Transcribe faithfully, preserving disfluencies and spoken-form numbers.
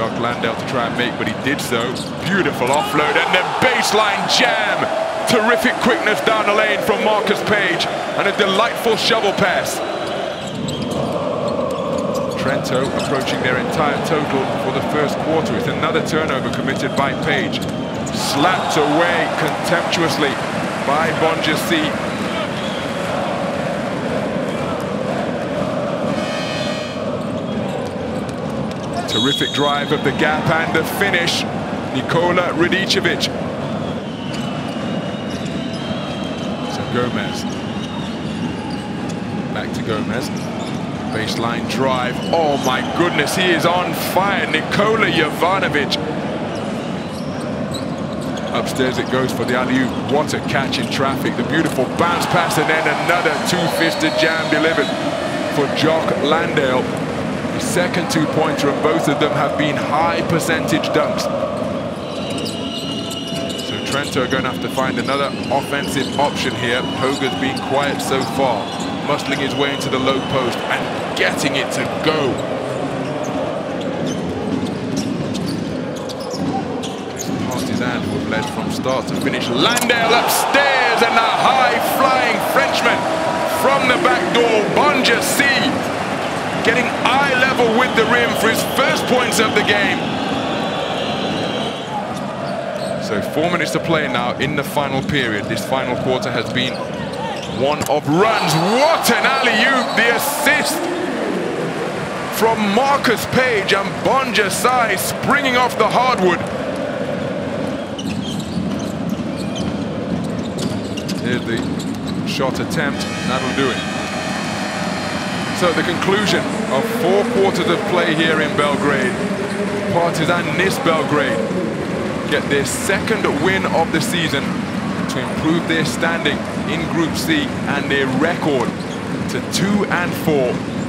Jock Landale to try and make, but he did so. Beautiful offload and then baseline jam. Terrific quickness down the lane from Marcus Page and a delightful shovel pass. Trento approaching their entire total for the first quarter. It's another turnover committed by Page. Slapped away contemptuously by Bonjaci. Terrific drive of the gap and the finish. Nikola Radicevic. So Gomez. Back to Gomez. Baseline drive. Oh my goodness, he is on fire. Nikola Jovanovic. Upstairs it goes for the alley-oop. What a catch in traffic. The beautiful bounce pass and then another two-fisted jam delivered for Jock Landale. Second two-pointer, and both of them have been high percentage dunks. So Trento are going to have to find another offensive option here. Hoger's been quiet so far, muscling his way into the low post and getting it to go. Partizan, who have led from start to finish. Landale upstairs and a high-flying Frenchman from the back door, Bonjaci. Getting eye level with the rim for his first points of the game. So four minutes to play now in the final period. This final quarter has been one of runs. What an alley-oop! The assist from Marcus Page and Bonjaci springing off the hardwood. Here's the shot attempt. That'll do it. So the conclusion of four quarters of play here in Belgrade. Partizan N I S Belgrade get their second win of the season to improve their standing in Group C and their record to two and four.